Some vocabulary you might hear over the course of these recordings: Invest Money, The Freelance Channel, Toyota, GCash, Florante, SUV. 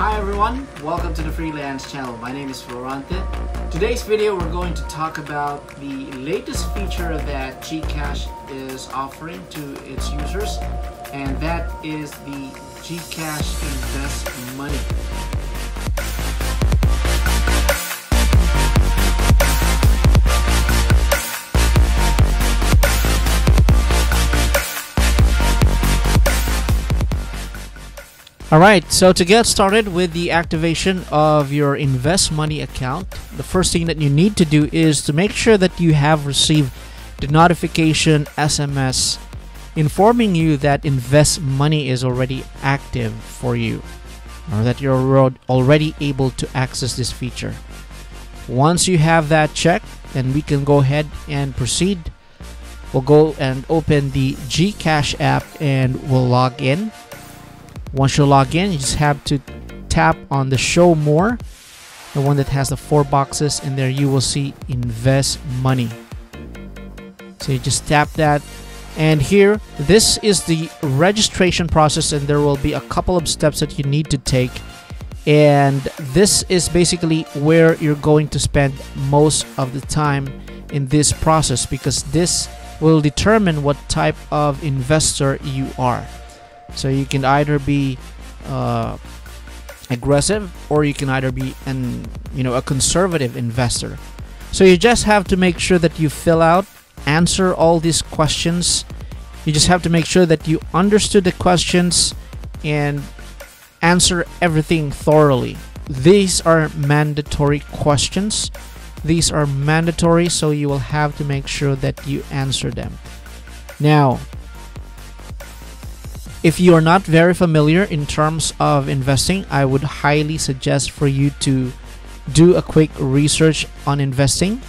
Hi everyone, welcome to the Freelance Channel. My name is Florante. Today's video we're going to talk about the latest feature that GCash is offering to its users, and that is the GCash Invest Money. Alright, so to get started with the activation of your Invest Money account, the first thing that you need to do is to make sure that you have received the notification SMS informing you that Invest Money is already active for you, or that you're already able to access this feature. Once you have that checked, then we can go ahead and proceed. We'll go and open the GCash app and we'll log in. Once you log in, you just have to tap on the show more, the one that has the four boxes, and there you will see Invest Money. So you just tap that, and here this is the registration process, and there will be a couple of steps that you need to take, and this is basically where you're going to spend most of the time in this process, because this will determine what type of investor you are. So you can either be aggressive, or you can either be a conservative investor. So you just have to make sure that you fill out, answer all these questions. You just have to make sure that you understood the questions and answer everything thoroughly. These are mandatory questions. These are mandatory, so you will have to make sure that you answer them. Now, if you are not very familiar in terms of investing, I would highly suggest for you to do a quick research on investing.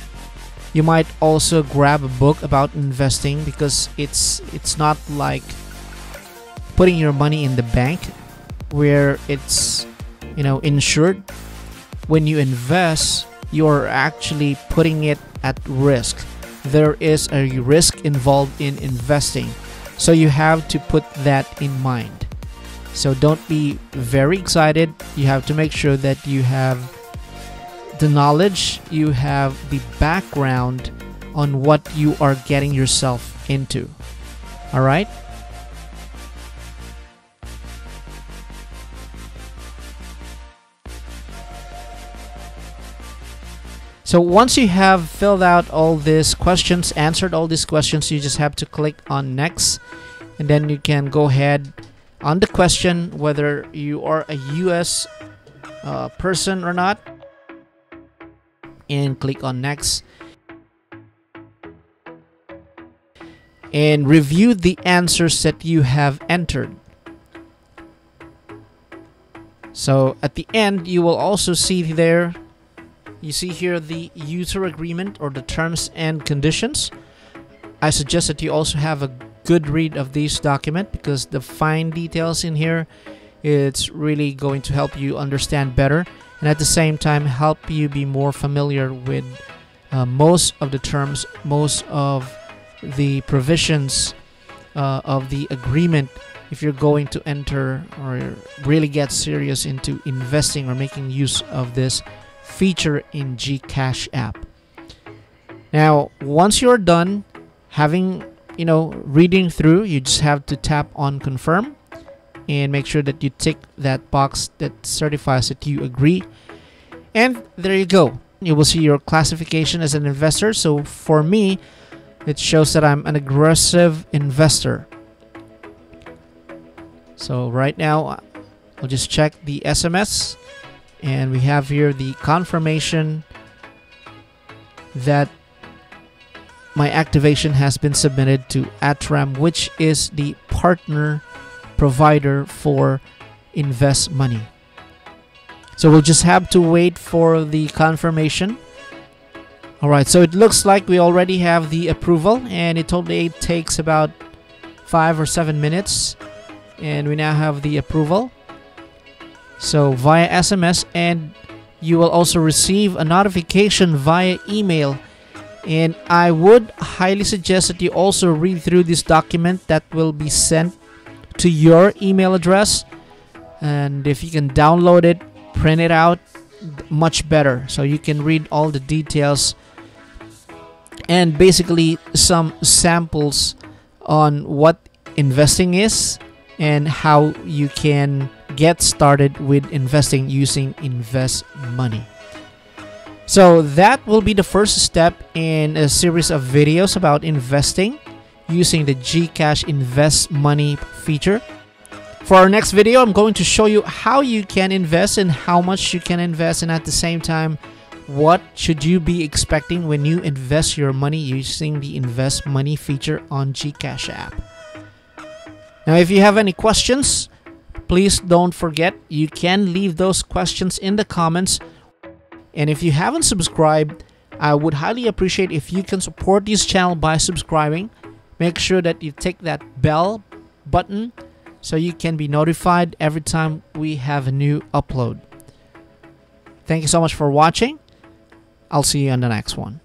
You might also grab a book about investing, because it's not like putting your money in the bank where it's insured. When you invest, you're actually putting it at risk. There is a risk involved in investing. So you have to put that in mind. So don't be very excited. You have to make sure that you have the knowledge, you have the background on what you are getting yourself into. All right? So once you have filled out all these questions, answered all these questions, you just have to click on next, and then you can go ahead on the question whether you are a US person or not, and click on next and review the answers that you have entered. So at the end, you will also see there, you see here the user agreement or the terms and conditions. I suggest that you also have a good read of this document, because the fine details in here, it's really going to help you understand better, and at the same time help you be more familiar with most of the terms, most of the provisions of the agreement, if you're going to enter or really get serious into investing or making use of this feature in GCash app. Now, once you're done having, reading through, you just have to tap on confirm and make sure that you tick that box that certifies that you agree. And there you go. You will see your classification as an investor. So for me, it shows that I'm an aggressive investor. So right now, I'll just check the SMS. And we have here the confirmation that my activation has been submitted to ATRAM, which is the partner provider for Invest Money. So we'll just have to wait for the confirmation. Alright, so it looks like we already have the approval, and it totally takes about 5 or 7 minutes. And we now have the approval. So via SMS, and you will also receive a notification via email. And I would highly suggest that you also read through this document that will be sent to your email address. and if you can download it, print it out, much better, so you can read all the details and basically some samples on what investing is and how you can get started with investing using Invest Money. So that will be the first step in a series of videos about investing using the GCash Invest Money feature. For our next video, I'm going to show you how you can invest and how much you can invest, and at the same time, what should you be expecting when you invest your money using the Invest Money feature on GCash app. Now, if you have any questions, please don't forget you can leave those questions in the comments. And if you haven't subscribed, I would highly appreciate if you can support this channel by subscribing. Make sure that you tick that bell button so you can be notified every time we have a new upload. Thank you so much for watching. I'll see you on the next one.